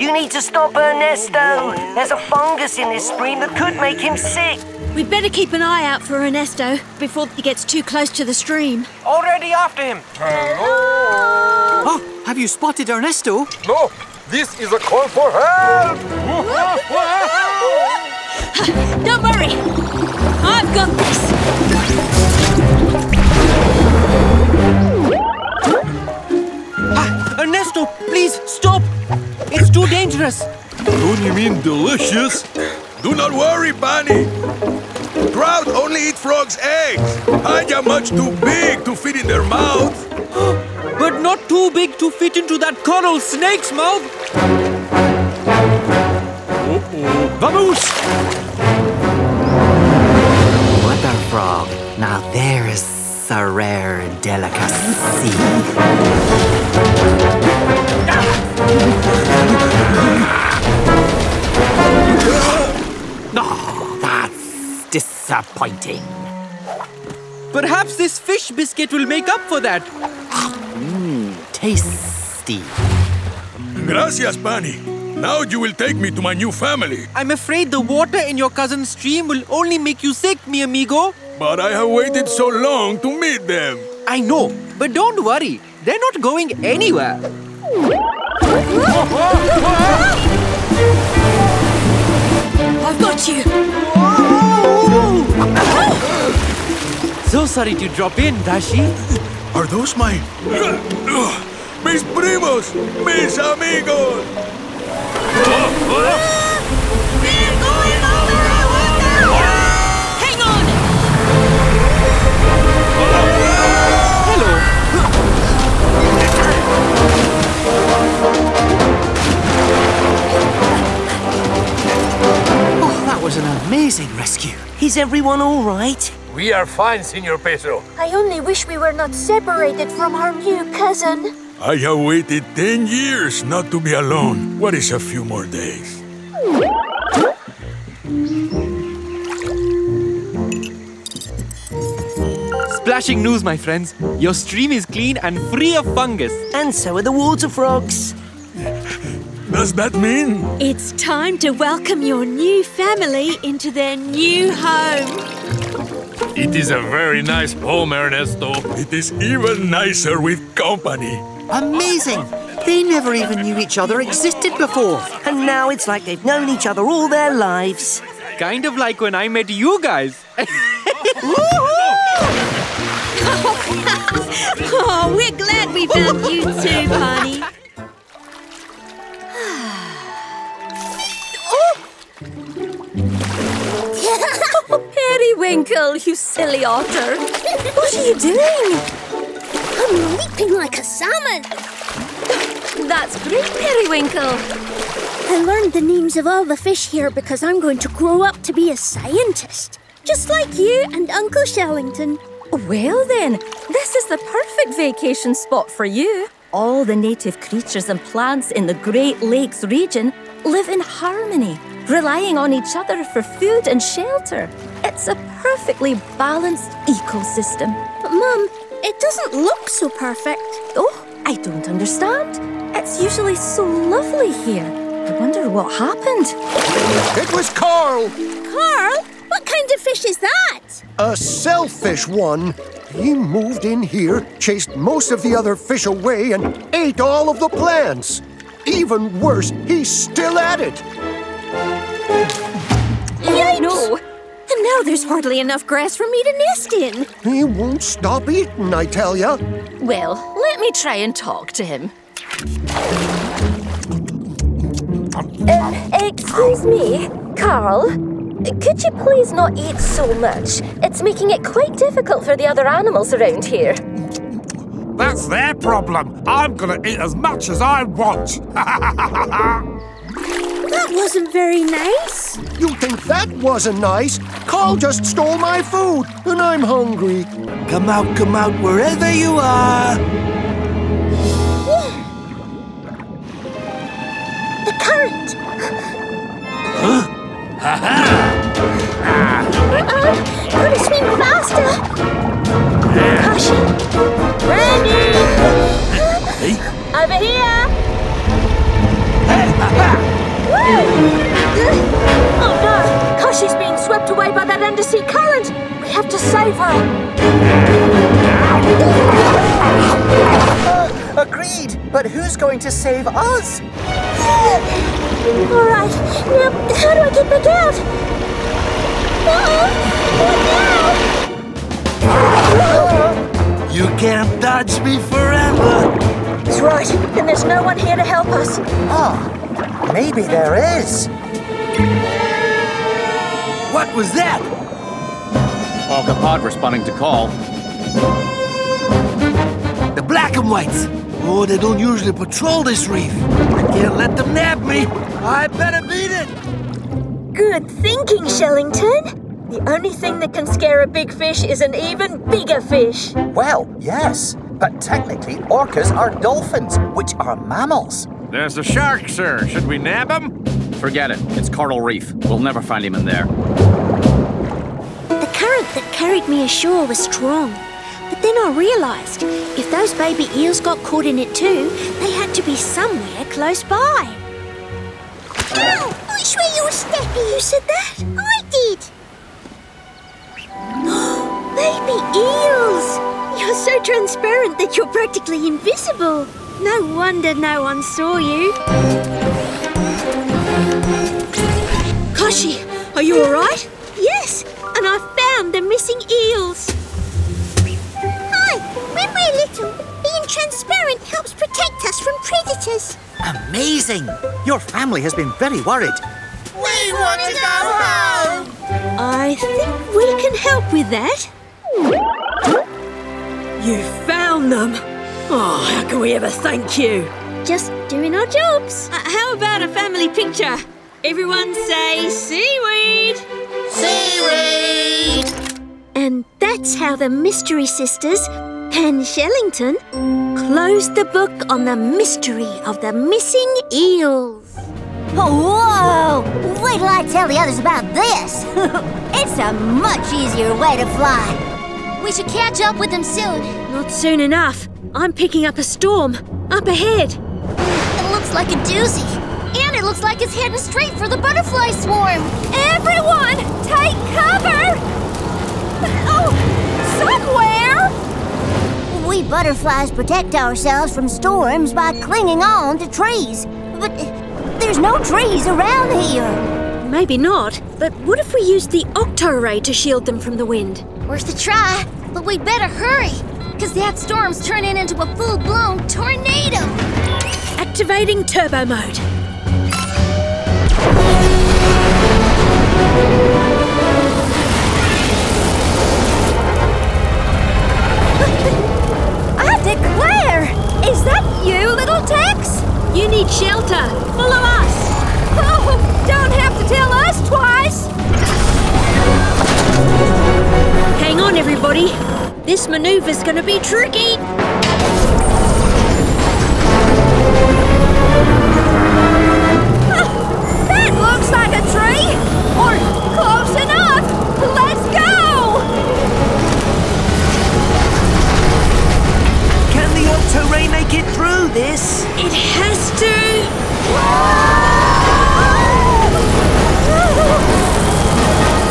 You need to stop Ernesto. There's a fungus in this stream that could make him sick. We'd better keep an eye out for Ernesto before he gets too close to the stream. Already after him. Hello. Oh, have you spotted Ernesto? No, this is a call for help. Don't worry, I've got this. Ernesto, please stop! It's too dangerous! Don't you mean delicious? Do not worry, Pani! Trout only eat frogs' eggs! Hide are much too big to fit in their mouths! But not too big to fit into that coral snake's mouth! Vamos! Waterfrog, now there is a rare delicacy. Oh, that's disappointing. Perhaps this fish biscuit will make up for that. Mmm, tasty. Gracias, Pani. Now you will take me to my new family. I'm afraid the water in your cousin's stream will only make you sick, mi amigo. But I have waited so long to meet them. I know, but don't worry. They're not going anywhere. I've got you. So sorry to drop in, Dashi. Are those my... Mis primos, mis amigos. That was an amazing rescue. Is everyone all right? We are fine, Signor Pedro. I only wish we were not separated from our new cousin. I have waited 10 years not to be alone. What is a few more days? Flashing news, my friends. Your stream is clean and free of fungus. And so are the water frogs. Does that mean? It's time to welcome your new family into their new home. It is a very nice home, Ernesto. It is even nicer with company. Amazing! They never even knew each other existed before. And now it's like they've known each other all their lives. Kind of like when I met you guys. Oh, we're glad we found you too, Pani. Periwinkle, you silly otter. What are you doing? I'm leaping like a salmon. That's great, Periwinkle. I learned the names of all the fish here because I'm going to grow up to be a scientist. Just like you and Uncle Shellington. Well then, this is the perfect vacation spot for you. All the native creatures and plants in the Great Lakes region live in harmony, relying on each other for food and shelter. It's a perfectly balanced ecosystem. But Mum, it doesn't look so perfect. Oh, I don't understand. It's usually so lovely here. I wonder what happened. It was Carl! Carl? What kind of fish is that? A selfish one. He moved in here, chased most of the other fish away, and ate all of the plants. Even worse, he's still at it. Yikes! No. And now there's hardly enough grass for me to nest in. He won't stop eating, I tell ya. Well, let me try and talk to him. Excuse me, Carl. Could you please not eat so much? It's making it quite difficult for the other animals around here. That's their problem. I'm going to eat as much as I want. That wasn't very nice. You think that wasn't nice? Carl just stole my food, and I'm hungry. Come out, wherever you are. Yeah. The current. Huh? Ha-ha! Gotta swim faster! Kashi! Ready! Hey. Over here! Hey. undersea current! We have to save her! Agreed! But who's going to save us? Alright, now how do I get back out? What now? You can't dodge me forever! That's right, and there's no one here to help us. Ah, maybe there is. What was that? Polka Pod responding to call. The black and whites! Oh, they don't usually patrol this reef. I can't let them nab me. I better beat it! Good thinking, Shellington. The only thing that can scare a big fish is an even bigger fish. Well, yes. But technically, orcas are dolphins, which are mammals. There's a shark, sir. Should we nab him? Forget it. It's Coral Reef. We'll never find him in there. The current that carried me ashore was strong. But then I realised, if those baby eels got caught in it too, they had to be somewhere close by. Ow! Which way your steppy? You said that? I did. Baby eels! You're so transparent that you're practically invisible. No wonder no one saw you. Kashi, are you all right? Yes, and I found the missing eels. Hi, when we're little, being transparent helps protect us from predators. Amazing! Your family has been very worried. We want to go home! I think we can help with that. You found them! Oh, how can we ever thank you? Just doing our jobs. How about a family picture? Everyone say seaweed! Seaweed! And that's how the Mystery Sisters and Shellington closed the book on the mystery of the missing eels. Oh, whoa! Wait till I tell the others about this. It's a much easier way to fly. We should catch up with them soon. Not soon enough. I'm picking up a storm. Up ahead. It looks like a doozy. And it looks like it's heading straight for the butterfly swarm. Everyone, take cover! Oh, somewhere! We butterflies protect ourselves from storms by clinging on to trees. But there's no trees around here. Maybe not, but what if we used the Octo-ray to shield them from the wind? Worth a try, but we better hurry, because that storm's turning into a full-blown tornado! Activating turbo mode. I declare! Is that you, little Tex? You need shelter. Follow us! Oh, don't have to tell us twice! Hang on, everybody. This maneuver's gonna be tricky. That looks like a tree! Or close enough! Let's go! Can the Octo-ray make it through this? It has to!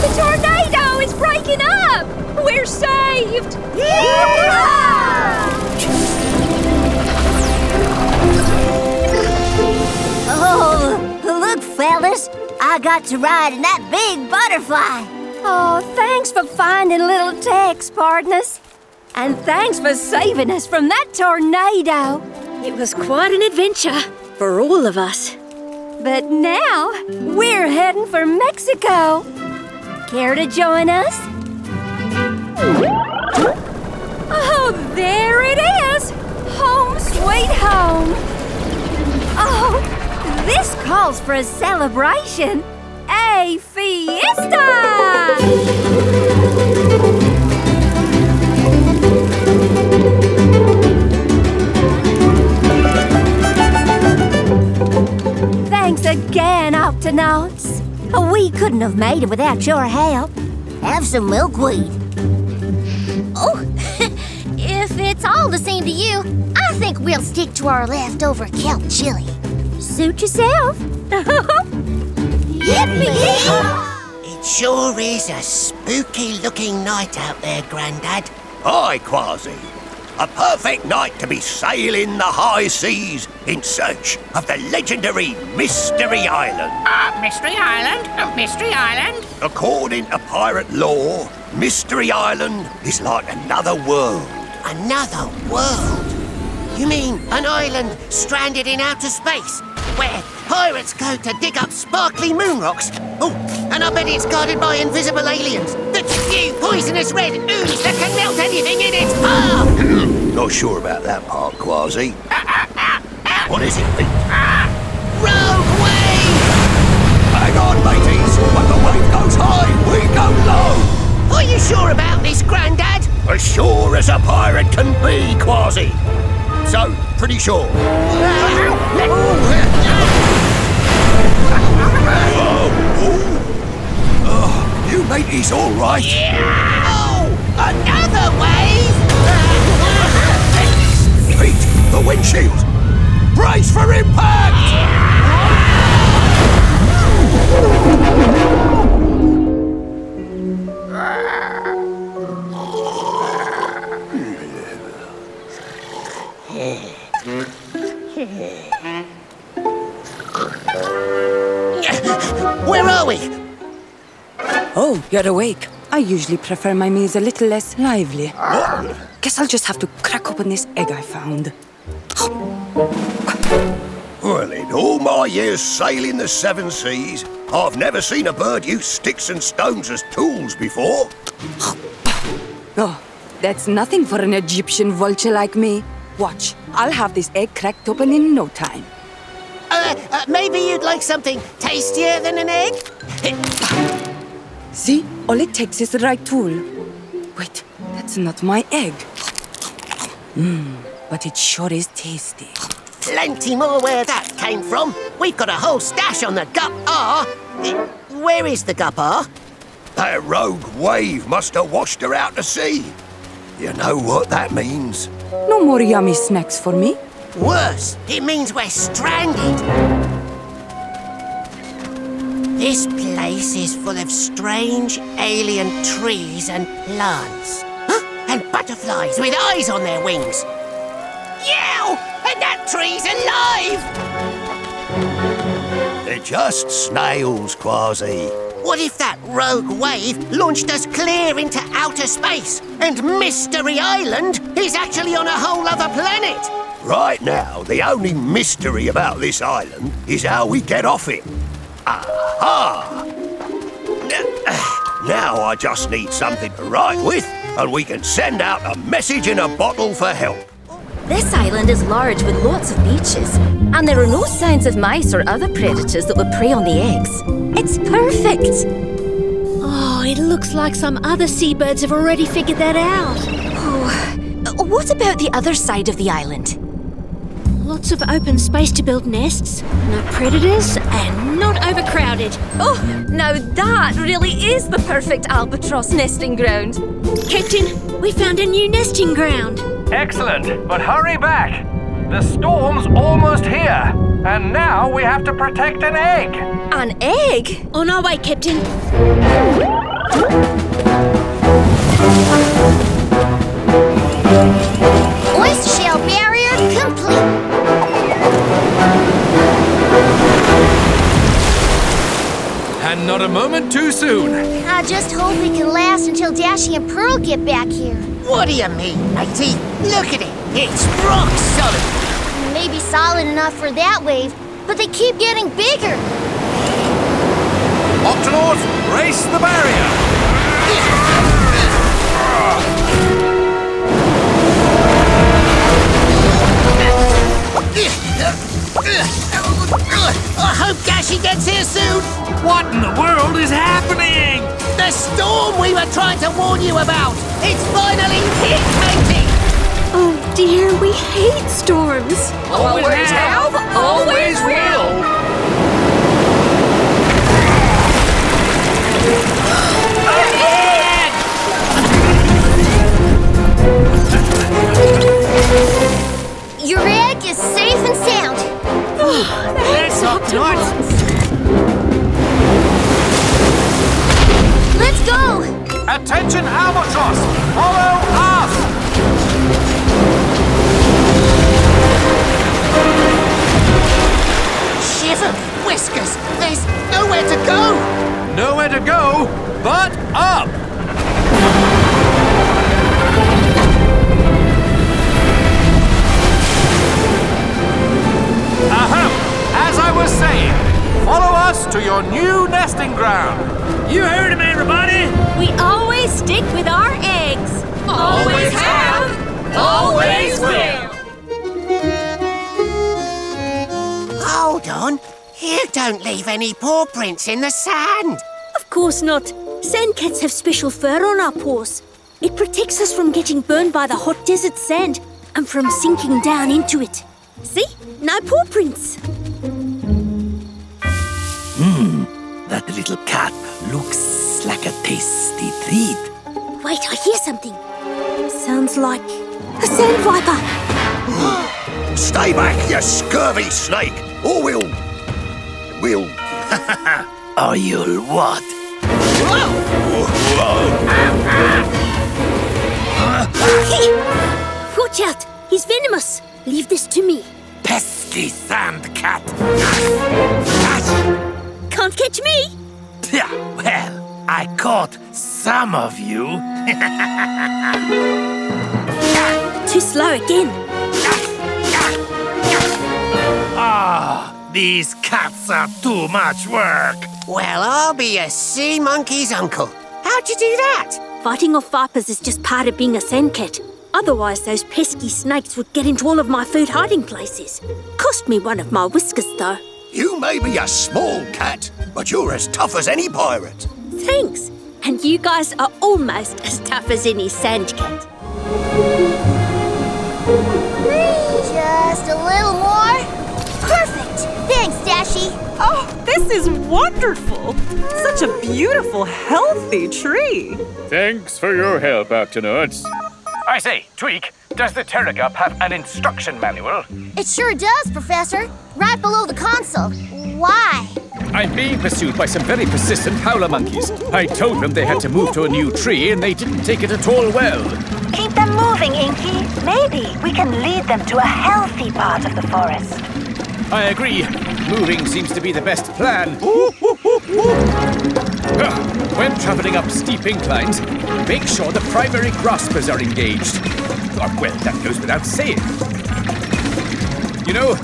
The tornado is breaking up! We're saved! Yeah! Oh, look, fellas. I got to ride in that big butterfly. Oh, thanks for finding little Tex, partners. And thanks for saving us from that tornado. It was quite an adventure for all of us. But now we're heading for Mexico. Care to join us? Oh, there it is! Home sweet home! Oh, this calls for a celebration! A fiesta! Thanks again, Octonauts! We couldn't have made it without your help. Have some milkweed. Oh, if it's all the same to you, I think we'll stick to our leftover kelp chili. Suit yourself. Yippee! It sure is a spooky-looking night out there, Grandad. Aye, Quasi. A perfect night to be sailing the high seas in search of the legendary Mystery Island. Mystery Island? Mystery Island? According to pirate lore, Mystery Island is like another world. Another world? You mean an island stranded in outer space, where pirates go to dig up sparkly moon rocks? Oh, and I bet it's guarded by invisible aliens that spew poisonous red ooze that can melt anything in its path! Not sure about that part, Kwazii. What is it, Pete? Rogue wave! Hang on, mateys! When the wave goes high, we go low! Are you sure about this, Grandad? As sure as a pirate can be, Kwazii. So, pretty sure. You mateys all right? Yeah. Oh, another wave! Pete, the windshield. Brace for impact! Where are we? Oh, you're awake. I usually prefer my meals a little less lively. Guess I'll just have to crack open this egg I found. Well, in all my years sailing the seven seas, I've never seen a bird use sticks and stones as tools before. Oh, that's nothing for an Egyptian vulture like me. Watch, I'll have this egg cracked open in no time. Maybe you'd like something tastier than an egg? See? All it takes is the right tool. Wait, that's not my egg. But it sure is tasty. Plenty more where that came from. We've got a whole stash on the gup-ah. Where is the gup-ah? That rogue wave must have washed her out to sea. You know what that means? No more yummy snacks for me. Worse, it means we're stranded. This place is full of strange alien trees and plants. And butterflies with eyes on their wings. Yow! And that tree's alive! They're just snails, Kwazii. What if that rogue wave launched us clear into outer space and Mystery Island is actually on a whole other planet? Right now, the only mystery about this island is how we get off it. Aha! Now I just need something to write with, and we can send out a message in a bottle for help. This island is large with lots of beaches, and there are no signs of mice or other predators that would prey on the eggs. It's perfect! Oh, it looks like some other seabirds have already figured that out. Oh, what about the other side of the island? Lots of open space to build nests, no predators, and not overcrowded. Oh, now that really is the perfect albatross nesting ground. Captain, we found a new nesting ground. Excellent, but hurry back. The storm's almost here, and now we have to protect an egg. An egg? On our way, Captain. Oyster shell barrier complete. And not a moment too soon. I just hope we can last until Dashi and Pearl get back here. What do you mean, matey? Look at it. It's rock solid. Maybe solid enough for that wave, but they keep getting bigger. Octonauts, race the barrier. I hope Kashi gets here soon! What in the world is happening? The storm we were trying to warn you about! It's finally hit, matey! Oh dear, we hate storms! Always have, always will! Your egg is safe and sound! That's Octonauts! go! Attention, Albatross! Follow us! Shiver, whiskers! There's nowhere to go! Nowhere to go, but up! As I was saying, follow us to your new nesting ground. You heard him, everybody! We always stick with our eggs. Always have, always will. Hold on. You don't leave any paw prints in the sand. Of course not. Sand cats have special fur on our paws. It protects us from getting burned by the hot desert sand and from sinking down into it. See? No paw prints. That little cat looks like a tasty treat. Wait, I hear something. Sounds like a sand viper. Stay back, you scurvy snake, or we'll... or you'll what? Watch out, he's venomous. Leave this to me. Pesky sand cat. Can't catch me. Yeah, well, I caught some of you. Too slow again. Ah, these cats are too much work. Well, I'll be a sea monkey's uncle. How'd you do that? Fighting off vipers is just part of being a sand cat. Otherwise, those pesky snakes would get into all of my food hiding places. Cost me one of my whiskers, though. You may be a small cat, but you're as tough as any pirate. Thanks. And you guys are almost as tough as any sand cat. Just a little more. Perfect. Thanks, Dashi. Oh, this is wonderful. Such a beautiful, healthy tree. Thanks for your help, Octonauts. I say, Tweak, does the TerraGup have an instruction manual? It sure does, Professor. Right below the console. Why? I'm being pursued by some very persistent howler monkeys. I told them they had to move to a new tree and they didn't take it at all well. Keep them moving, Inky. Maybe we can lead them to a healthy part of the forest. I agree. Moving seems to be the best plan. When travelling up steep inclines, make sure the primary graspers are engaged. Well, that goes without saying. You know,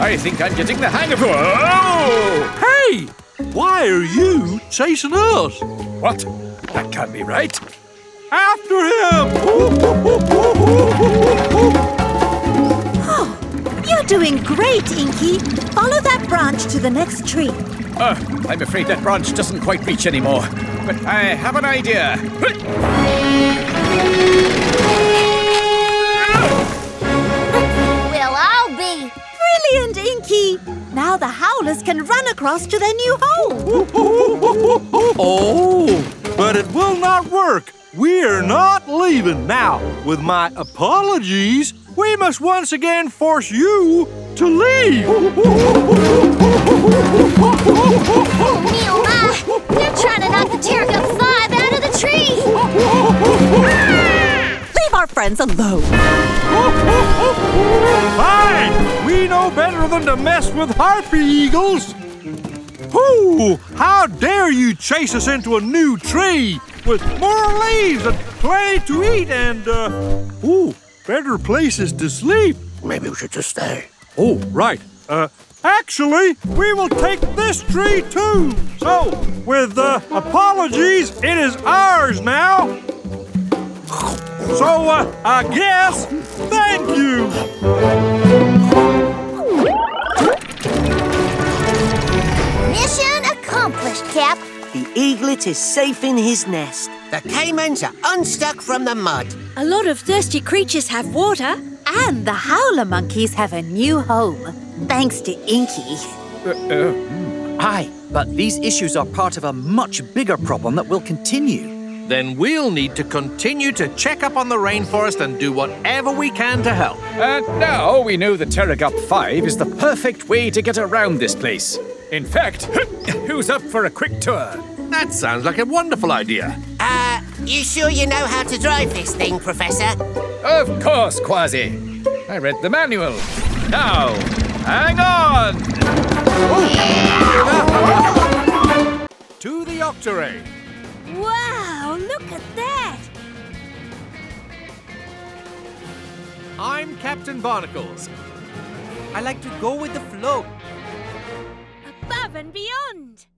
I think I'm getting the hang of it. Oh! Hey! Why are you chasing us? What? That can't be right. After him! Oh, you're doing great, Inky. Follow that branch to the next tree. I'm afraid that branch doesn't quite reach anymore. But I have an idea. Well, I'll be. Brilliant, Inky. Now the howlers can run across to their new home. Oh, but it will not work. We're not leaving. Now, with my apologies, we must once again force you to leave. Meow, you're trying to knock the TerraGUP 5 out of the tree! Leave our friends alone! Fine! We know better than to mess with harpy eagles! Ooh, how dare you chase us into a new tree with more leaves and plenty to eat and, better places to sleep! Maybe we should just stay. Oh, right. Actually, we will take this tree too. So, with apologies, it is ours now. So, I guess, thank you. Mission accomplished, Cap. The eaglet is safe in his nest. The caimans are unstuck from the mud. A lot of thirsty creatures have water. And the howler monkeys have a new home, thanks to Inky. Aye, but these issues are part of a much bigger problem that will continue. Then we'll need to continue to check up on the rainforest and do whatever we can to help. And now we know the TerraGUP 5 is the perfect way to get around this place. In fact, who's up for a quick tour? That sounds like a wonderful idea. You sure you know how to drive this thing, Professor? Of course, Kwazii. I read the manual. Now, hang on! Yeah. To the Octo-ray. Wow, look at that! I'm Captain Barnacles. I like to go with the flow. Above and beyond!